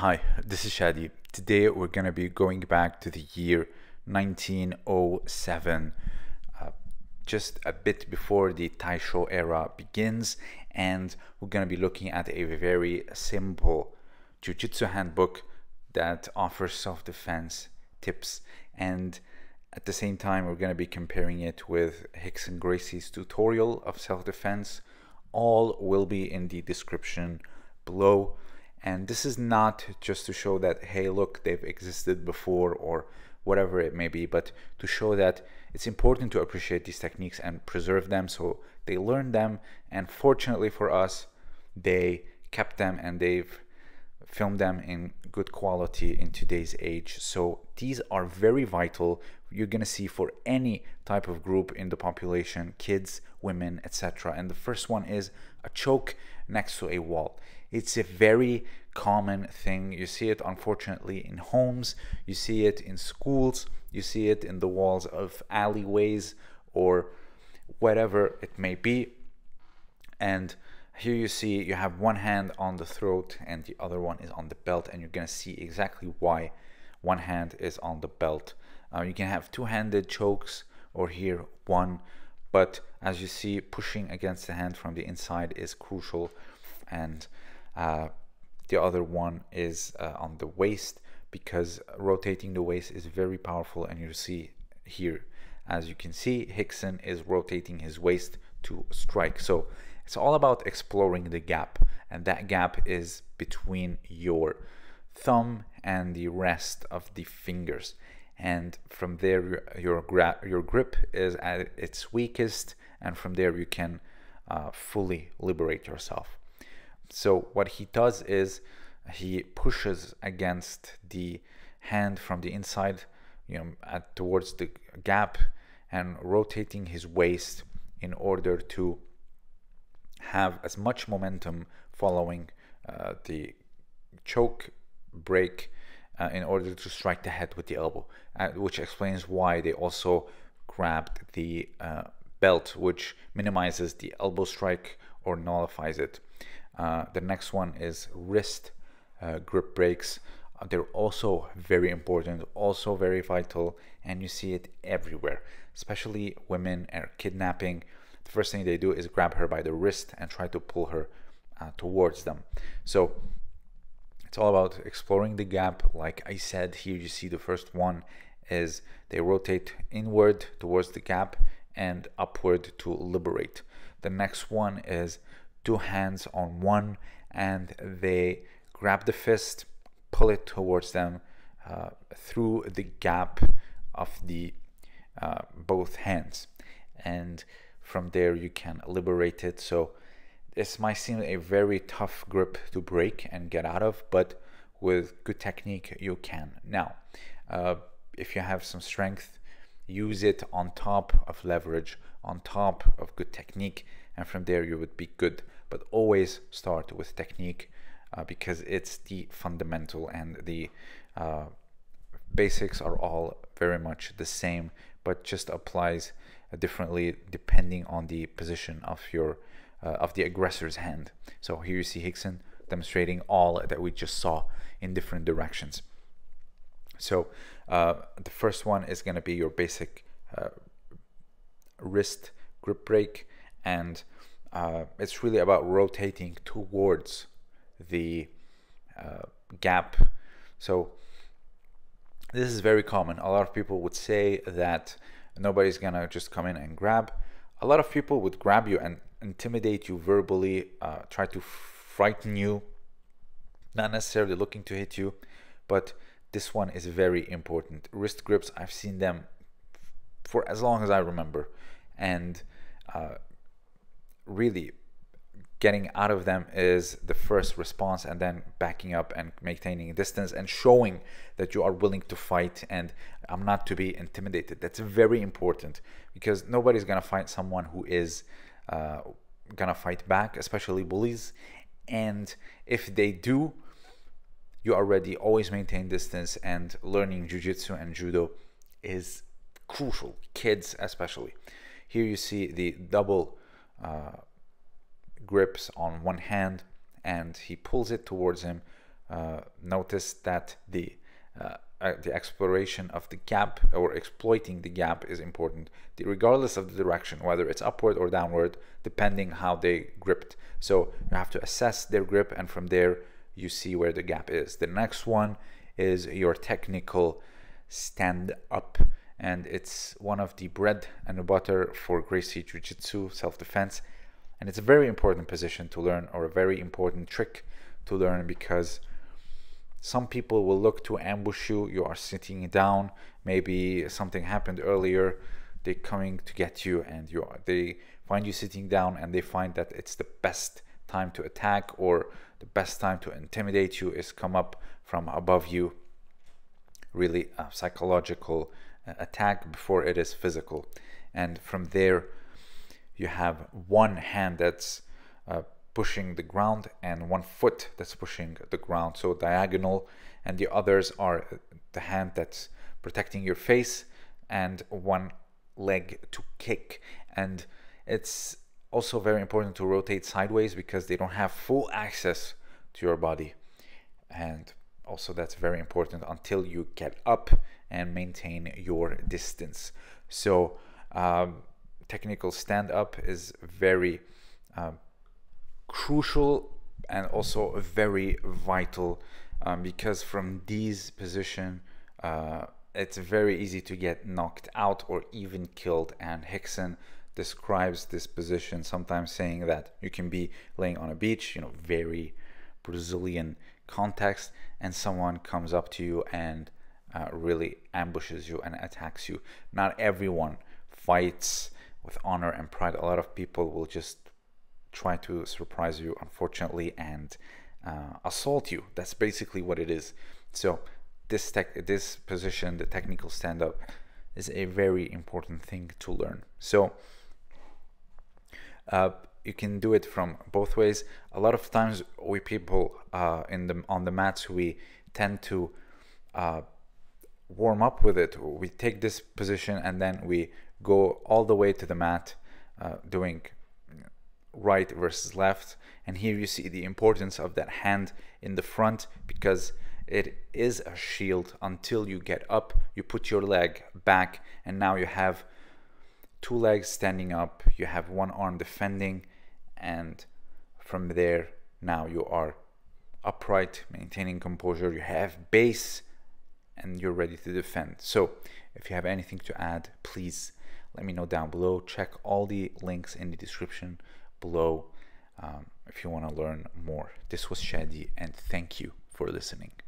Hi, this is Chadi. Today we're going to be going back to the year 1907, just a bit before the Taisho era begins, and we're going to be looking at a very simple jiu-jitsu handbook that offers self-defense tips, and at the same time we're going to be comparing it with Rickson Gracie's tutorial of self-defense. All will be in the description below. And this is not just to show that, hey, look, they've existed before or whatever it may be, but to show that it's important to appreciate these techniques and preserve them so they learn them. And fortunately for us, they kept them and they've filmed them in good quality in today's age. So these are very vital. You're going to see for any type of group in the population, kids, women, etc. And the first one is a choke next to a wall. It's a very common thing. You see it, unfortunately, in homes. You see it in schools. You see it in the walls of alleyways or whatever it may be. And here you see you have one hand on the throat and the other one is on the belt. And you're going to see exactly why one hand is on the belt. You can have two-handed chokes or here one. But as you see, pushing against the hand from the inside is crucial. And the other one is on the waist, because rotating the waist is very powerful. And you see here, as you can see, Rickson is rotating his waist to strike. So it's all about exploring the gap, and that gap is between your thumb and the rest of the fingers. And from there, your grip is at its weakest, and from there you can fully liberate yourself. So what he does is he pushes against the hand from the inside, you know, towards the gap, and rotating his waist in order to have as much momentum following the choke break in order to strike the head with the elbow, which explains why they also grabbed the belt, which minimizes the elbow strike or nullifies it. The next one is wrist grip breaks. They're also very important, also very vital, and you see it everywhere, especially women are kidnapping. The first thing they do is grab her by the wrist and try to pull her towards them. So it's all about exploring the gap. Like I said, here you see the first one is they rotate inward towards the gap and upward to liberate. The next one is two hands on one, and they grab the fist, pull it towards them through the gap of the both hands, and from there you can liberate it. So this might seem a very tough grip to break and get out of, but with good technique you can. Now if you have some strength, use it on top of leverage, on top of good technique, and from there you would be good. But always start with technique, because it's the fundamental, and the basics are all very much the same, but just applies differently depending on the position of your of the aggressor's hand. So here you see Rickson demonstrating all that we just saw in different directions. So the first one is going to be your basic wrist grip break, and it's really about rotating towards the gap. So this is very common. A lot of people would say that nobody's gonna just come in and grab. A lot of people would grab you and intimidate you verbally, try to frighten you, not necessarily looking to hit you. But this one is very important. Wrist grips, I've seen them for as long as I remember, and really getting out of them is the first response, and then backing up and maintaining distance and showing that you are willing to fight and I'm not to be intimidated. That's very important, because nobody's gonna fight someone who is gonna fight back, especially bullies. And if they do, you already always maintain distance, and learning jiu-jitsu and judo is crucial, kids especially. Here you see the double grips on one hand, and he pulls it towards him, notice that the exploration of the gap or exploiting the gap is important, regardless of the direction, whether it's upward or downward, depending how they gripped. So you have to assess their grip, and from there you see where the gap is. The next one is your technical stand up, and it's one of the bread and butter for Gracie Jiu-Jitsu, self-defense, and it's a very important position to learn, or a very important trick to learn, because some people will look to ambush you. You are sitting down, maybe something happened earlier, they're coming to get you, and they find you sitting down, and they find that it's the best time to attack, or the best time to intimidate you is come up from above you. Really a psychological attack before it is physical. And from there you have one hand that's pushing the ground, and one foot that's pushing the ground, so diagonal, and the others are the hand that's protecting your face and one leg to kick. And it's also very important to rotate sideways, because they don't have full access to your body, and also that's very important until you get up and maintain your distance. So technical stand-up is very crucial, and also very vital, because from these position it's very easy to get knocked out or even killed. And Rickson describes this position sometimes saying that you can be laying on a beach, you know, very Brazilian context, and someone comes up to you and really ambushes you and attacks you. Not everyone fights with honor and pride. A lot of people will just try to surprise you, unfortunately, and assault you. That's basically what it is. So this position, the technical stand-up, is a very important thing to learn. So you can do it from both ways. A lot of times we people on the mats, we tend to warm up with it. We take this position and then we go all the way to the mat, doing right versus left. And here you see the importance of that hand in the front, because it is a shield. Until you get up, you put your leg back, and now you have two legs standing up, you have one arm defending, and from there now you are upright, maintaining composure, you have base, and you're ready to defend. So if you have anything to add, please let me know down below. Check all the links in the description below if you want to learn more. This was Chadi, and thank you for listening.